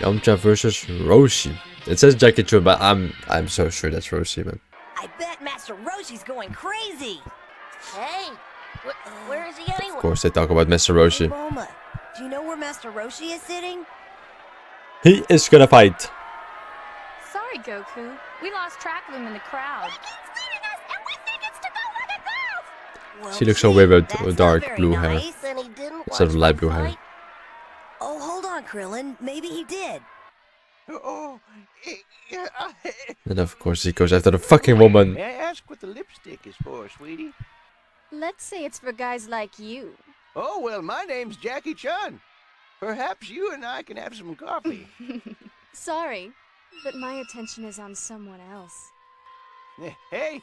Yamcha versus Roshi. It says Jackie Chun, but I'm so sure that's Roshi, man. I bet Master Roshi's going crazy. Hey, where is he anyway? Of course, they talk about Master Roshi. Hey, Boma, do you know where Master Roshi is sitting? He is gonna fight. Sorry, Goku. We lost track of him in the crowd. Well, she looks so weird with dark blue hair instead of light blue hair. Oh, hold on, Krillin. Maybe he did. And of course, he goes after the fucking woman. May I ask what the lipstick is for, sweetie? Let's say it's for guys like you. Oh, well, my name's Jackie Chun. Perhaps you and I can have some coffee. Sorry, but my attention is on someone else. Hey,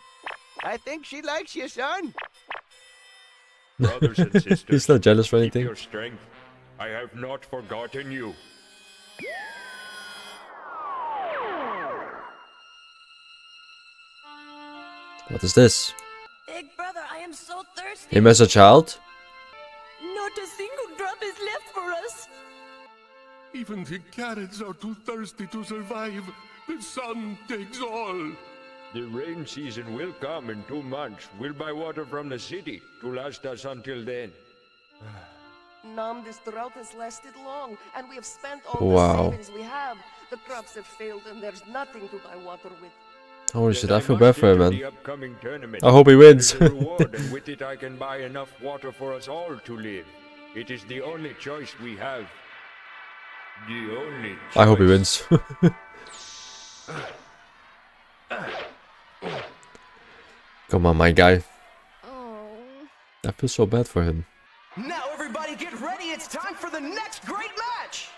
I think she likes you, son. Brothers and sisters, he's not jealous or anything. Keep your strength. I have not forgotten you. What is this? Big brother, I am so thirsty. Him as a child? Not a single drop is left for us. Even the carrots are too thirsty to survive. The sun takes all. The rain season will come in 2 months. We'll buy water from the city to last us until then. Nam, this drought has lasted long, and we have spent all the savings we have. The crops have failed, and there's nothing to buy water with. Holy shit, I feel bad for him, man. I hope he wins. And with it, I can buy enough water for us all to live. It is the only choice we have. The only choice. I hope he wins. Come on, my guy. Oh. I feel so bad for him. Now everybody get ready, it's time for the next great match!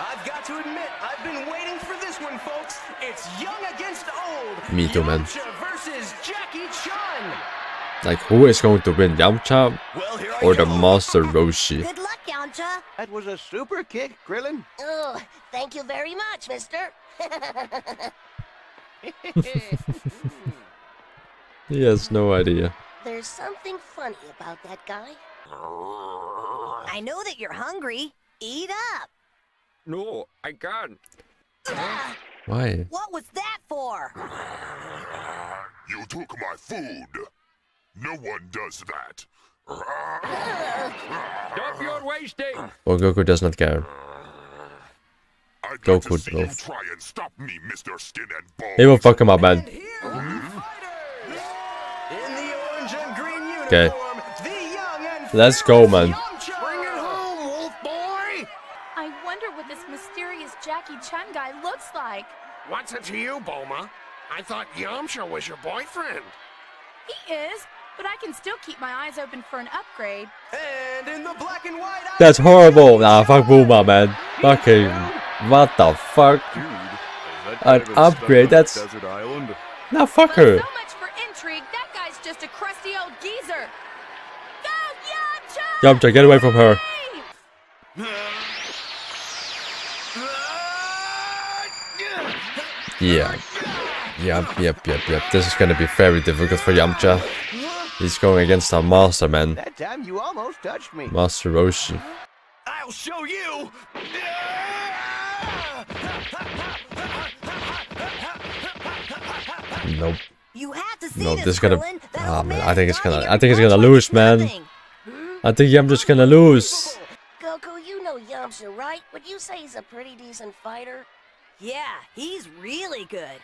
I've got to admit, I've been waiting for this one, folks. It's young against old. Me too, man. Yamcha versus Jackie Chan. Like, who is going to win, Yamcha or the Master Roshi? Good luck, Yamcha. That was a super kick, Krillin. Oh, thank you very much, mister. He has no idea. There's something funny about that guy. I know that you're hungry. Eat up. No, I can't. Why? What was that for? You took my food. No one does that. Stop your wasting. Well, Goku does not care. Goku does. Try and stop me, Mr. Skin and Bone. He will fuck him up, man. Okay. Let's go, man. Bring it home, wolf boy. I wonder what this mysterious Jackie Chan guy looks like. What's it to you, Boma? I thought Yamcha was your boyfriend. He is, but I can still keep my eyes open for an upgrade. And in the black and white. That's horrible. Nah, fuck Boma, man. Fucking what the fuck? An upgrade? That's nah, fuck her. Just a crusty old geezer. Go, Yamcha! Yamcha, get away from her. Yeah. Yep. This is gonna be very difficult for Yamcha. He's going against our master, man. That time you almost touched me. Master Roshi. I'll show you. Nope. You have to see this gonna. Ah, man, I think it's gonna lose, man. I think Yamcha's gonna lose. Goku, you know Yamcha, right? Would you say he's a pretty decent fighter? Yeah, he's really good.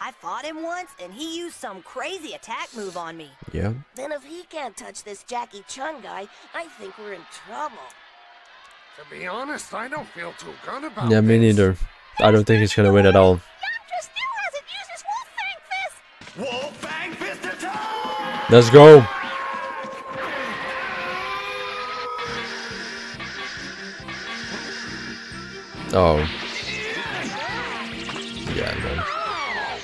I fought him once, and he used some crazy attack move on me. Yeah. Then if he can't touch this Jackie Chun guy, I think we're in trouble. To be honest, I don't feel too good about. Yeah, me neither. I don't think he's gonna win at all. Wolf Fang Fist attack! Let's go. Oh. Yeah, man.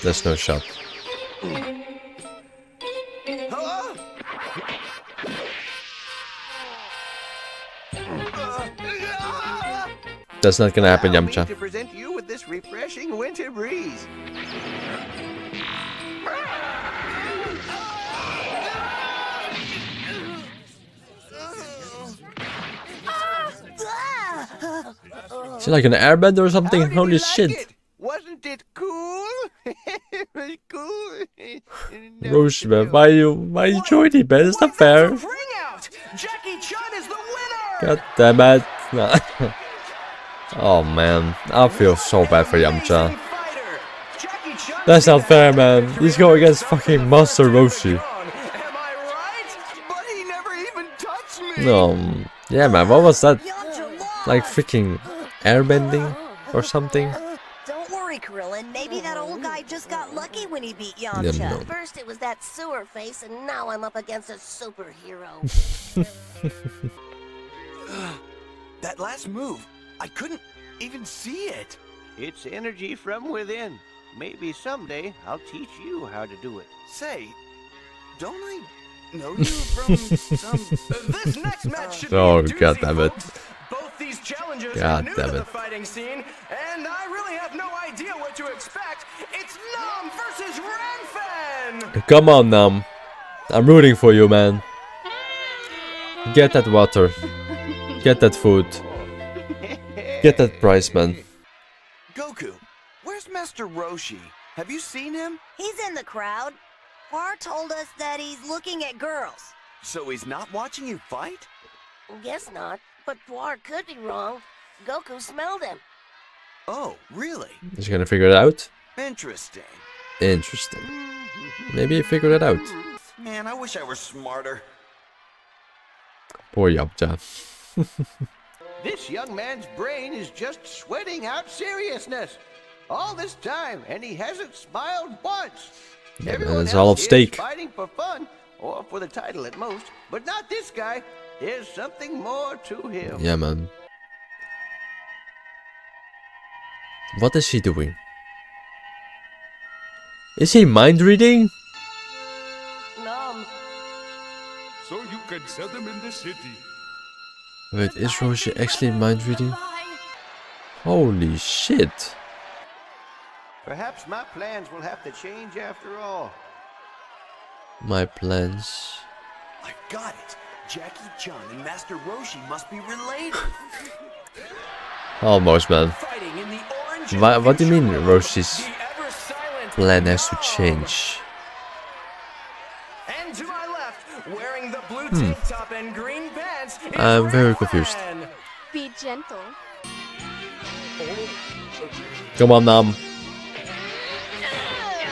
That's no shot. That's not gonna happen, Yamcha. To present you with this refreshing winter breeze. Is he like an airbender or something? Holy shit! Like it? Wasn't it cool? It was cool. Roshi, man, why you joined him, man? It's not fair. Jackie Chun is the winner. God damn it! Oh man, I feel so bad for Yamcha. That's not fair, man. He's going against fucking Master Roshi. No, yeah, man. What was that? Like freaking airbending or something? Don't worry, Krillin. Maybe that old guy just got lucky when he beat Yamcha. Yeah, no. First it was that sewer face, and now I'm up against a superhero. That last move, I couldn't even see it. It's energy from within. Maybe someday I'll teach you how to do it. Say, don't I know you from some? This next match should be a doozy, God damn it. Both these challengers are new to the fighting scene, and I really have no idea what to expect. It's Nam versus Ranfan. Come on, Nam. I'm rooting for you, man. Get that water. Get that food. Get that prize, man. Goku, where's Master Roshi? Have you seen him? He's in the crowd. Par told us that he's looking at girls. So he's not watching you fight? Guess not. But Par could be wrong. Goku smelled him. Oh, really? Is he gonna figure it out? Interesting. Interesting. Maybe he figured it out. Man, I wish I were smarter. Poor Yamcha. This young man's brain is just sweating out seriousness. All this time, and he hasn't smiled once. Yeah, everyone else all of stake. Is fighting for fun, or for the title at most, but not this guy. There's something more to him. Yeah, man. What is he doing? Is he mind reading? No. So you can sell them in the city. Wait, is Roshi actually mind reading? Holy shit. Perhaps my plans will have to change after all. My plans. I got it. Jackie Chun and Master Roshi must be related. Almost, man. What do you mean Roshi's plan has to change? And to my left, wearing the blue tank top and green pants, I'm very confused. Be gentle. Come on, Nam.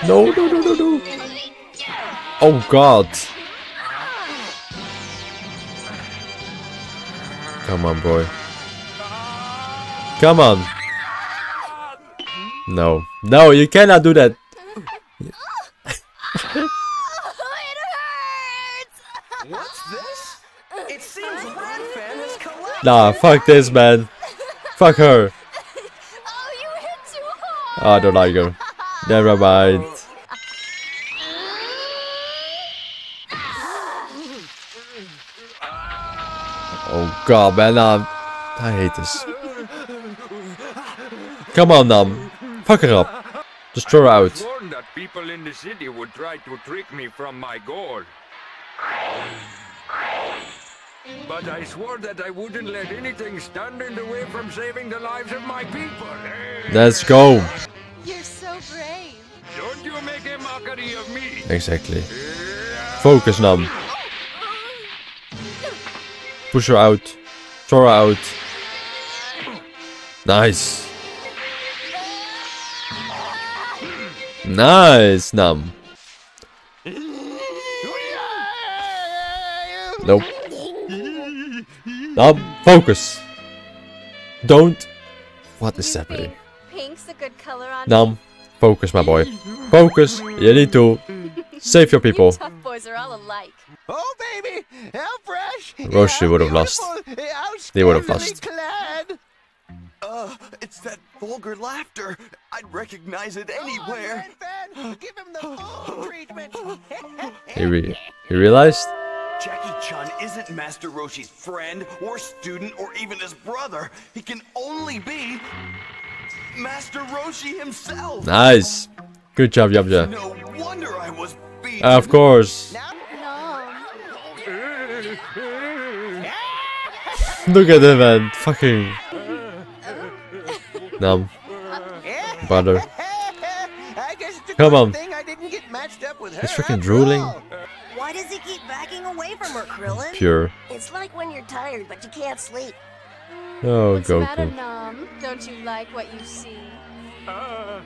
No. Oh god. Come on, boy. Come on. No. No, you cannot do that. It hurts. What's this? It seems Ranfan has collapsed. Nah, fuck this, man. Fuck her. Oh, you hit too hard. Oh, I don't like her. Never mind. Oh god, man, I hate this. Come on, Nam. Fuck her up. Just throw her out. I was warned that people in the city would try to trick me from my goal. But I swore that I wouldn't let anything stand in the way from saving the lives of my people. Let's go. You're so brave. Don't you make a mockery of me. Exactly. Focus, Nam. Push her out. Throw her out. Nice. Nice, Nam. Nope. Nam, focus. Don't. What is happening? Pink's a good color on Nam, focus, my boy. Focus. You need to save your people. You tough boys are all alike. Oh baby, how fresh! Roshi would have lost. They would have lost. It's that vulgar laughter. I'd recognize it anywhere. Give him the full treatment. He realized. Jackie Chun isn't Master Roshi's friend or student or even his brother. He can only be Master Roshi himself. Nice, good job, Yamcha. No wonder I was beaten. Of course. Look at him, man. Fucking Nam. Butter. Come on. He's freaking drooling. Why does he keep backing away from her, Krillin? Pure. It's like when you're tired, but you can't sleep. Oh, what's Goku. What's the matter, Nam? Don't you like what you see? Oh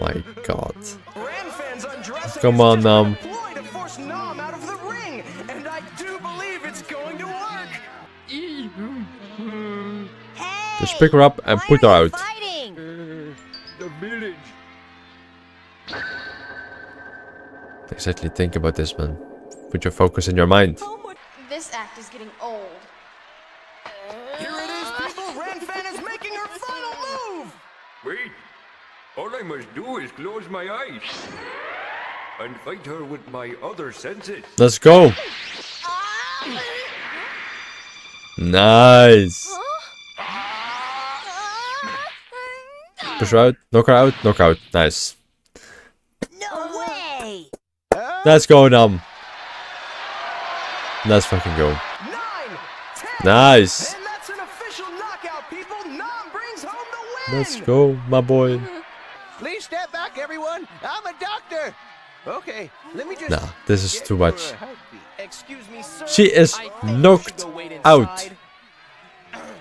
my God. Come on, Nam. Just pick her up and put her out. The village. Exactly, think about this, man. Put your focus in your mind. This act is getting old. Here it is, people. Ranfan is making her final move. Wait. All I must do is close my eyes and fight her with my other senses. Let's go. Nice. Push her out, knock her out, knock out. Nice. No way. Let's go, Nam. Let's fucking go. 9, 10, nice. And that's an official knockout, people. Nam brings home the win. Let's go, my boy. Please step back, everyone. I'm a doctor. Okay, let me just. Nah, this is too much. Excuse me, sir. She is knocked out.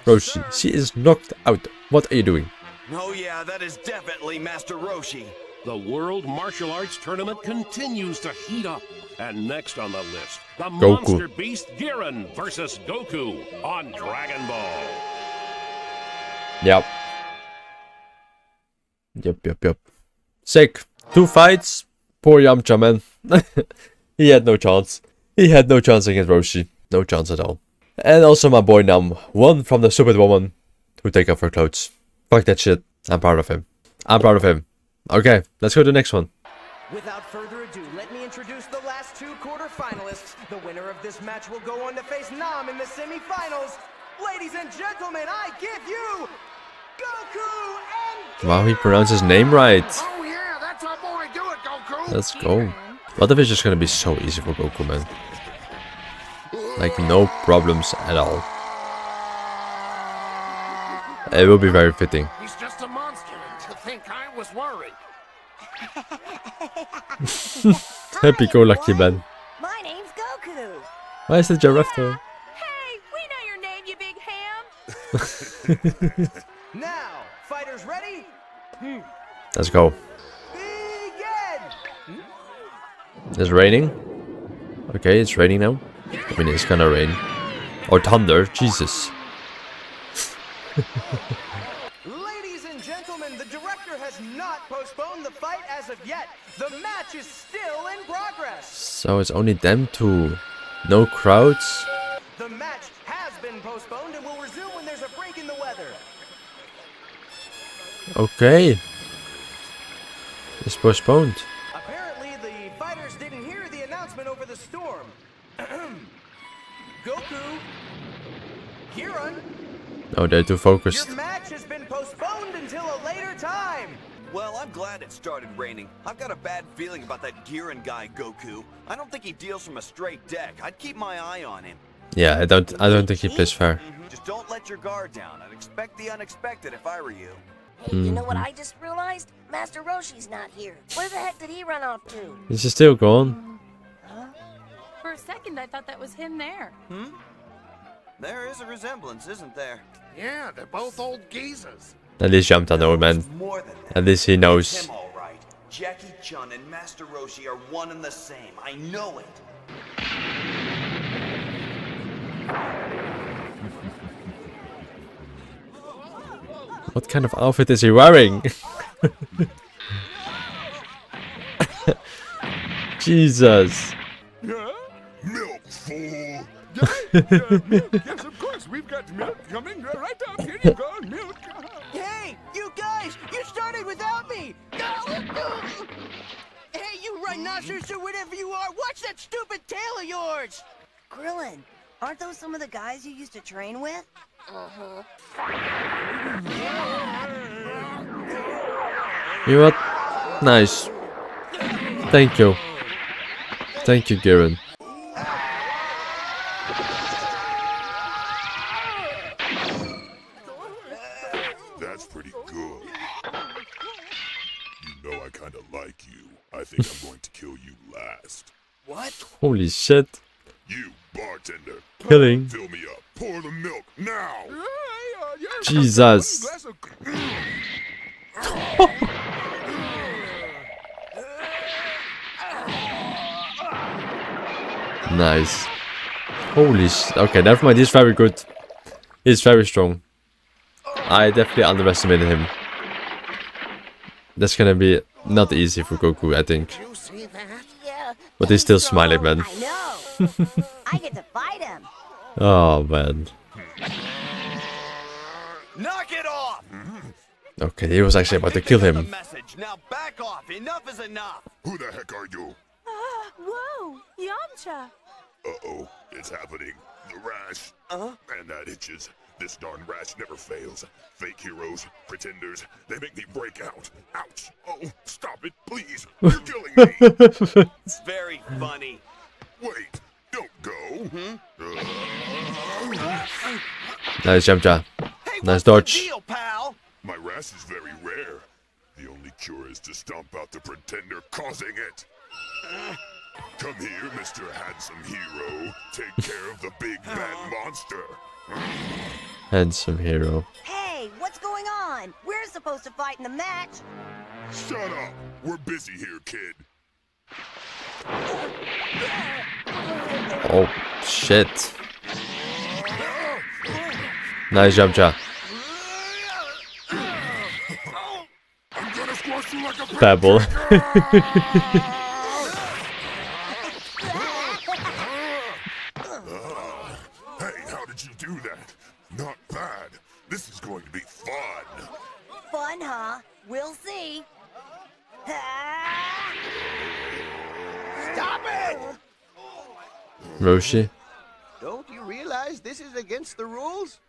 Roshi, she is knocked out. What are you doing? Oh yeah, that is definitely Master Roshi. The World Martial Arts Tournament continues to heat up. And next on the list, the Goku. Monster Beast Giran versus Goku on Dragon Ball. Yep. Yep. Sick. 2 fights. Poor Yamcha, man. He had no chance. He had no chance against Roshi. No chance at all. And also my boy Nam. One from the stupid woman who take off her clothes. Fuck that shit. I'm proud of him. I'm proud of him. Okay, let's go to the next one. Without further ado, let me introduce the last 2 quarterfinalists. The winner of this match will go on to face Nam in the semi-finals. Ladies and gentlemen, I give you Goku and... Wow, he pronounced his name right. Oh yeah, that's how we do it, Goku. Let's go. What if it's just gonna be so easy for Goku, man? Like, no problems at all. It will be very fitting. He's just a monster, and to think I was worried. Happy go lucky, man. My name's Goku. Why is the giraffe though? Hey, we know your name, you big ham. Now, fighters ready? Let's go. Begin. It's raining. Okay, it's raining now. I mean, it's gonna rain. Or thunder, Jesus. Ladies and gentlemen, the director has not postponed the fight as of yet. The match is still in progress. So it's only them two. No crowds. The match has been postponed and will resume when there's a break in the weather. Okay. It's postponed. Apparently the fighters didn't hear the announcement over the storm. Goku, Giran. No, they're too focused. Your match has been postponed until a later time. Well, I'm glad it started raining. I've got a bad feeling about that Giran guy, Goku. I don't think he deals from a straight deck. I'd keep my eye on him. Yeah, I don't think he plays fair. Just don't let your guard down. I'd expect the unexpected if I were you. Hey, you know what I just realized? Master Roshi's not here. Where the heck did he run off to? Is he still gone? Huh? For a second, I thought that was him there. Hmm? There is a resemblance, isn't there? Yeah, they're both old geezers. At least Yamcha knows, man. At least he knows. It's him, all right. Jackie Chun and Master Roshi are one and the same. I know it. What kind of outfit is he wearing? Jesus. Milk fool. Yes, of course, we've got milk coming right up. Here you go, milk. Hey, you guys, you started without me. Hey, you rhinoceros or whatever you are, watch that stupid tail of yours. Krillin, aren't those some of the guys you used to train with? You know what? Nice. Thank you. Thank you, Giran. That's pretty good. You know I kind of like you. I think I'm going to kill you last. What? Holy shit. You, bartender. Killing. Fill me up. Pour the milk now. Jesus. Nice. Holy shit. Okay, never mind. He's very good. He's very strong. I definitely underestimated him. That's gonna be not easy for Goku, I think. But he's still smiling, man. I get to fight him. Oh man. Knock it off. Okay, he was actually about to kill him. Now back off. Enough is enough. Who the heck are you? Whoa, Yamcha. Uh-oh, it's happening. The rash. And that itches. This darn rash never fails. Fake heroes, pretenders, they make me break out. Ouch. Oh, stop it, please. You're killing me. It's very funny. Wait, don't go. Nice, Yamcha. Hey, nice dodge. Deal, pal? My rash is very rare. The only cure is to stomp out the pretender causing it. Come here, Mr. Handsome Hero. Take care of the big bad monster. Handsome hero. Hey, what's going on? We're supposed to fight in the match. Shut up. We're busy here, kid. Oh, shit. Nice, Yamcha. I'm gonna squash you like a pebble. We'll see. Stop it! Roshi. Don't you realize this is against the rules?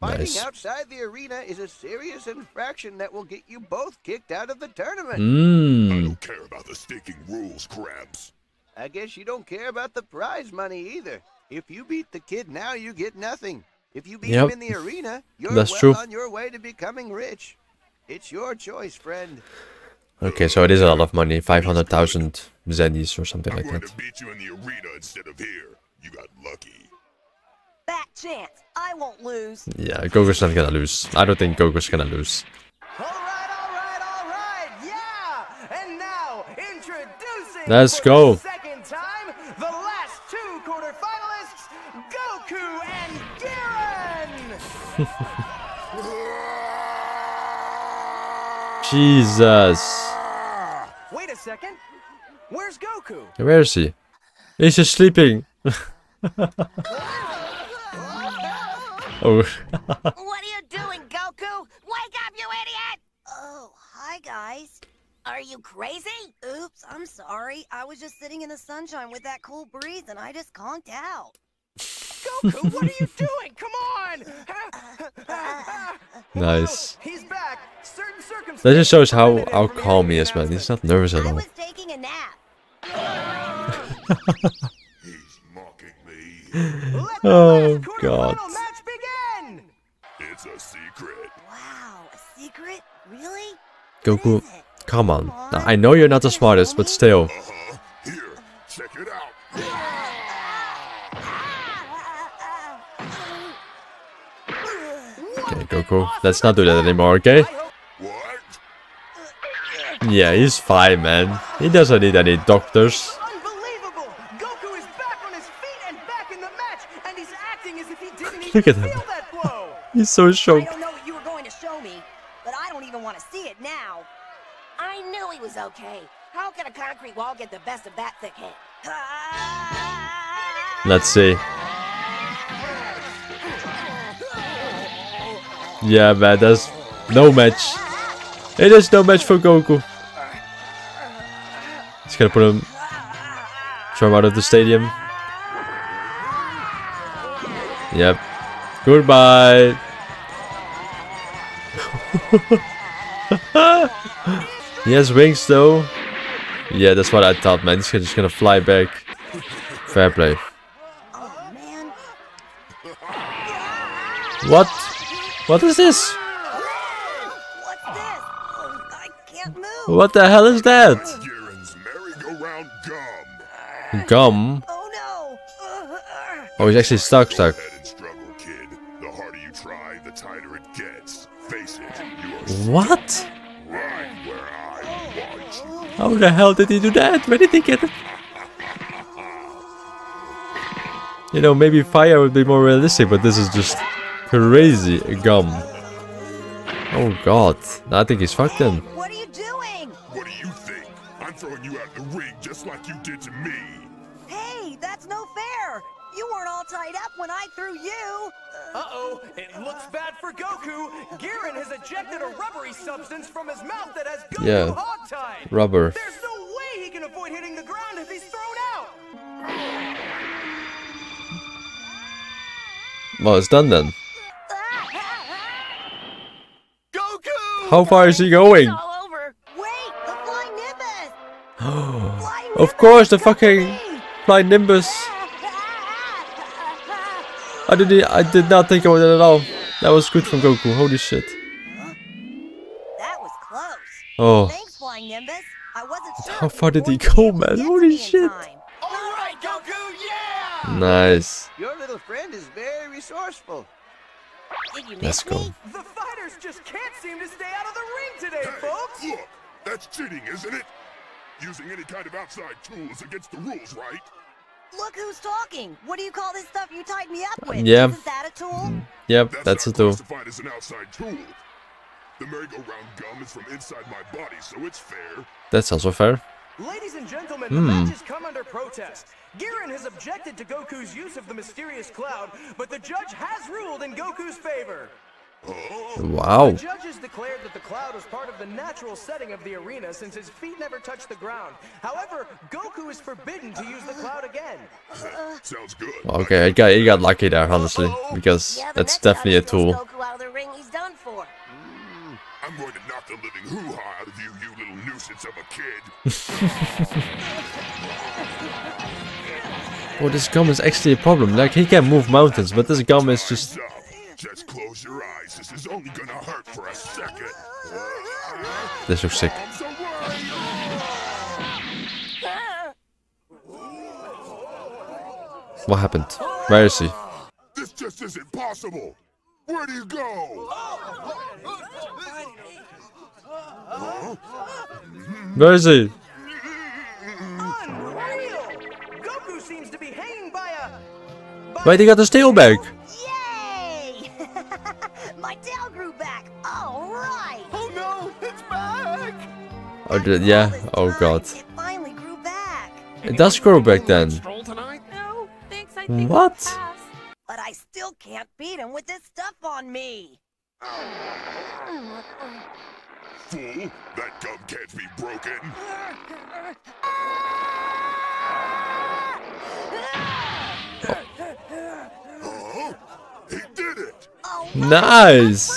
Fighting outside the arena is a serious infraction that will get you both kicked out of the tournament. I don't care about the stinking rules, Krabs. I guess you don't care about the prize money either. If you beat the kid now, you get nothing. If you beat him in the arena, you're on your way to becoming rich. It's your choice, friend. Okay, so it is a lot of money, 500,000 zennies or something like that. I'm going to beat you in the arena instead of here. You got lucky. That chance, I won't lose. Yeah, Goku's not gonna lose. I don't think Goku's gonna lose. All right, all right, all right. Yeah. And now introducing the second time the last two quarterfinalists, Goku and Giran. Jesus. Wait a second. Where's Goku? Where is he? He's just sleeping. What are you doing, Goku? Wake up, you idiot! Oh, hi guys. Are you crazy? Oops, I'm sorry. I was just sitting in the sunshine with that cool breeze and I just conked out. Goku, what are you doing? Come on! Nice. He's back. That just shows how calm he is, man. He's not nervous at all. He's mocking me. Oh god. It's a secret. Wow, a secret? Really? Goku, come on. I know you're not the smartest, but still. Here, check it out. Okay, Goku, let's not do that anymore, okay? Yeah, he's fine, man. He doesn't need any doctors. Unbelievable! Goku is back on his feet and back in the match, and he's acting as if he didn't even feel that blow. He's so shocked. I don't know what you were going to show me, but I don't even want to see it now. I knew he was okay. How can a concrete wall get the best of that thick head? Let's see. Yeah, man, that's no match. It is no match for Goku. He's gonna put him, throw him out of the stadium. Yep. Goodbye. He has wings though. Yeah, that's what I thought, man. He's just gonna fly back. Fair play. What? What is this? What the hell is that? Giran's merry-go-round gum. Gum? Oh no! Oh, he's actually stuck. What? How the hell did he do that? Where did he get it? You know, maybe fire would be more realistic, but this is just crazy gum. Oh god. No, I think he's fucked him. What are you doing? What do you think? I'm throwing you out the ring just like you did to me. Hey, that's no fair. You weren't all tied up when I threw you. Uh-oh, it looks bad for Goku. Giran has ejected a rubbery substance from his mouth that has Goku hogtied. Rubber. There's no way he can avoid hitting the ground if he's thrown out. Well, it's done then. Goku! How far is he going? It's all over. Wait, the Flying Nimbus. Flying Nimbus. Of course, the fucking Flying Nimbus. I did not think about that at all. That was good from Goku. Holy shit. That was close. Oh. Thanks, Flying Nimbus. I wasn't sure. How far did he go, man? Holy shit. All right, Goku, yeah! Nice. Your little friend is very resourceful. Let's go. The fighters just can't seem to stay out of the ring today, folks. Hey, look, that's cheating, isn't it? Using any kind of outside tool is against the rules, right? Look who's talking. What do you call this stuff you tied me up with? Yeah. Is that a tool? Yep, that's a tool. That's classified as an outside tool. The merry-go-round gum is from inside my body, so it's fair. That's also fair. Ladies and gentlemen, the match has come under protest. Giran has objected to Goku's use of the mysterious cloud, but the judge has ruled in Goku's favor. Wow. The judges declared that the cloud was part of the natural setting of the arena since his feet never touched the ground. However, Goku is forbidden to use the cloud again. Sounds good. Okay, he got lucky there, honestly, because that's definitely a tool. Goku out of the ring, he's done for. I'm going to knock the living hoo-ha out of you, you little nuisance of a kid. Well, this gum is actually a problem. Like, he can move mountains, but this gum is just... Just close your eyes. This is only gonna hurt for a second. This looks sick. What happened? Where is he? This just isn't possible. Where do you go? Huh? Where is he? Unreal. Goku seems to be hanging by a... Wait, he got the steel back. My tail grew back. All right. Oh no, it's back. Oh yeah. Oh god. It finally grew back. It does grow back then. No, thanks. I think what? But I still can't beat him with this stuff on me. Fool, that gum can't be broken. Nice!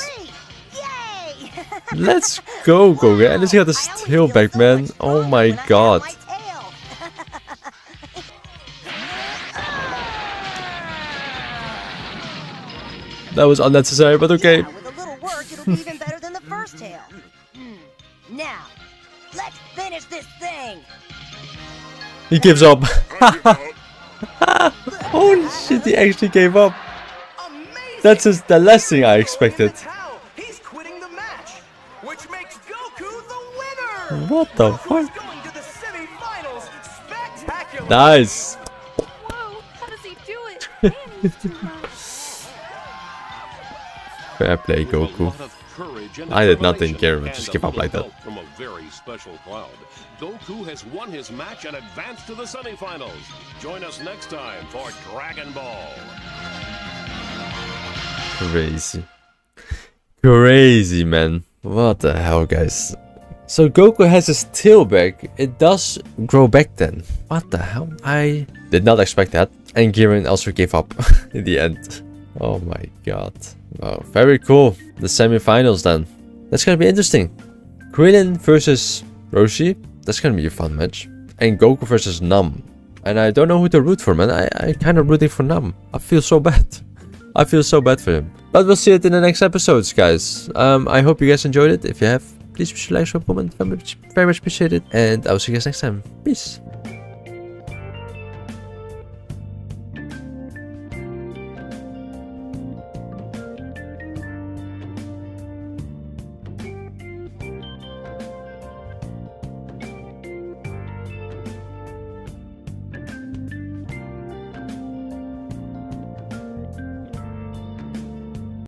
Yay. Let's go, Goku. And let's get the tail back, man. Oh my god. That was unnecessary, but okay. Yeah, with a little work, it'll be even better than the first tail. Now, let's finish this thing. He gives up. Holy shit, he actually gave up. That's just the last thing I expected. He's quitting the match, which makes Goku the winner. What the fuck? Going to the semi-finals. Spectacular. Nice. Whoa, how does he do it? Fair play, Goku. I did not think Giran just give up like that. From a very special cloud, Goku has won his match and advanced to the semi-finals. Join us next time for Dragon Ball. Crazy man. What the hell, guys? So Goku has his tail back. It does grow back then. What the hell? I did not expect that. And Giran also gave up in the end. Oh my god. Wow, very cool. The semi-finals then. That's gonna be interesting. Krillin versus Roshi. That's gonna be a fun match. And Goku versus Nam. And I don't know who to root for, man. I kind of rooting for Nam. I feel so bad. I feel so bad for him. But we'll see it in the next episodes, guys. I hope you guys enjoyed it. If you have, Please be sure to like, subscribe, comment. Very much appreciated. And I will see you guys next time. Peace.